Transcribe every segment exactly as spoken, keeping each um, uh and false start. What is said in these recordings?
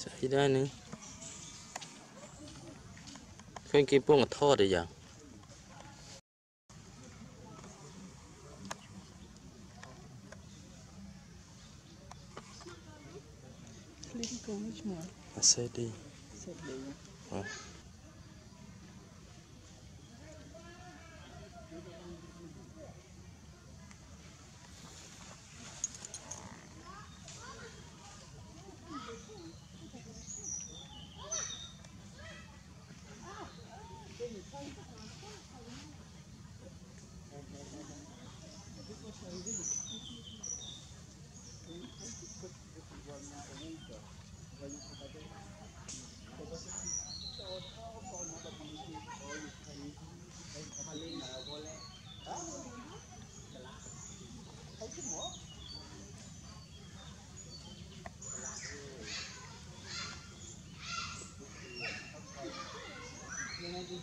ใส่ได้นึงเครื่องกี้ป้วงกับทอดได้ยังอาเซดีอ่ะTiếp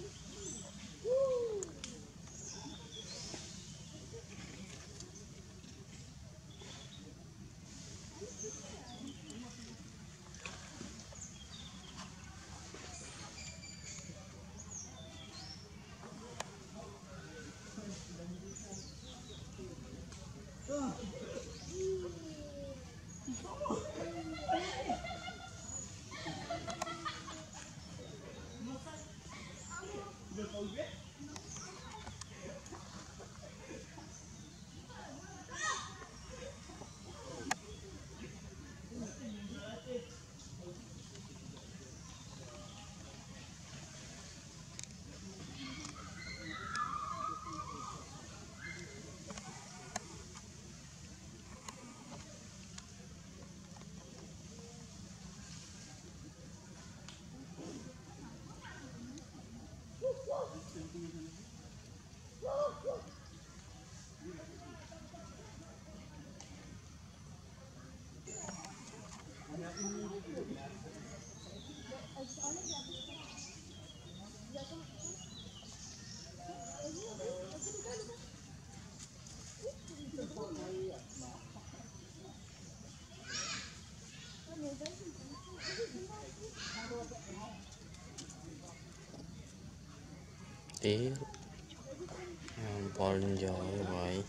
bỏ lên giò như vậy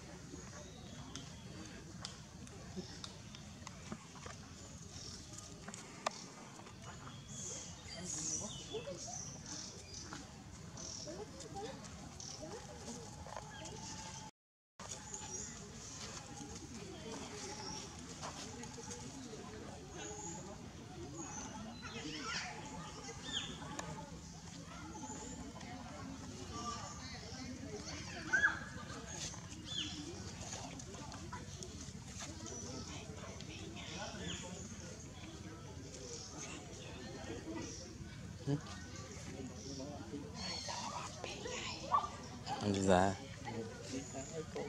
dạ có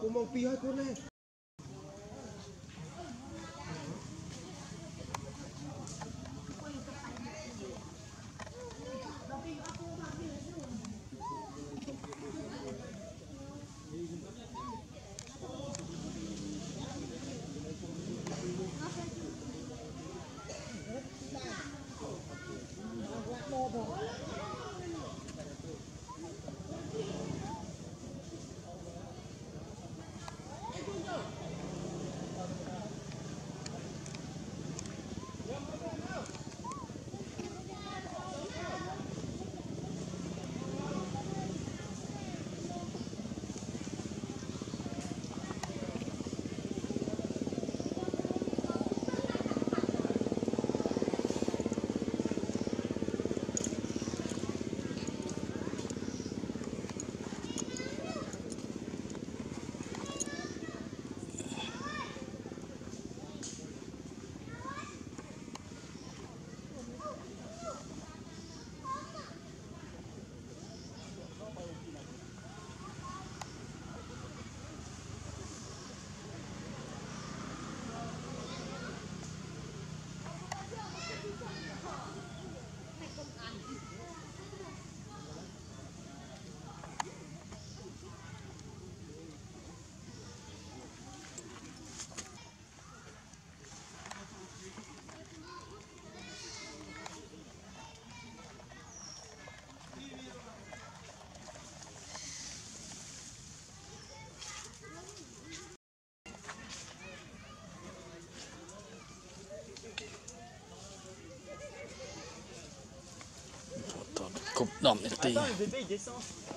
Aku mau pihak boleh. Coupe non, mais